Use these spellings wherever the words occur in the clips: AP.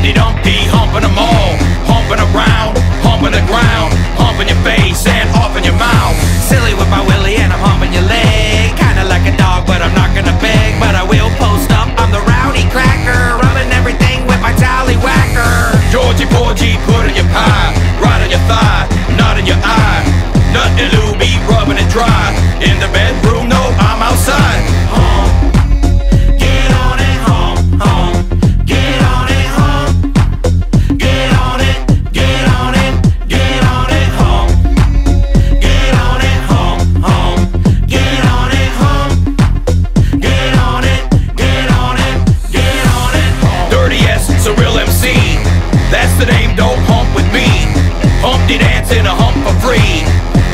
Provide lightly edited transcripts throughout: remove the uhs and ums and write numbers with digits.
Humpty Dumpty humping them all, humping around, humping the ground, humping your face and off in your mouth. Silly with my willy and I'm humping your leg, kinda like a dog but I'm not gonna beg. But I will post up, I'm the rowdy cracker, rubbing everything with my tallywhacker. Georgie Porgy, put in your pie, right on your thigh, not in your eye. Nothing to be rubbing it dry, in the bedroom, no, I'm outside.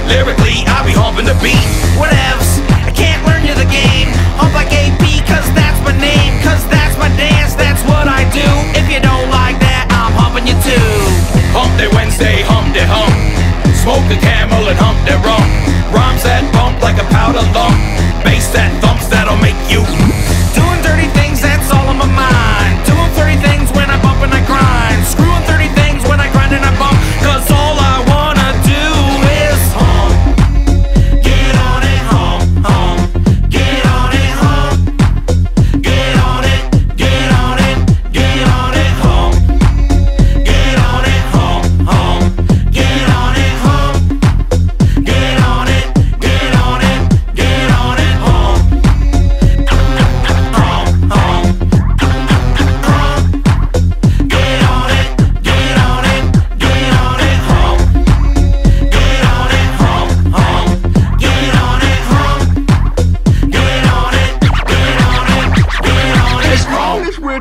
Lyrically, I be humping the beat. Whatevs, I can't learn you the game. Hump like AP, cause that's my name, cause that's my dance, that's what I do. If you don't like that, I'm humping you too. Hump day Wednesday, hump day hump, smoke the camel and hump day rum. Rhymes that bump like a powder lump, bass that thumps, that'll make you. Doing dirty things, that's all in my mind. Doing 30 things when I bump and I grind. Screwing 30 things when I grind and I bump, cause all I want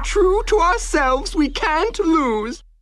true to ourselves, we can't lose.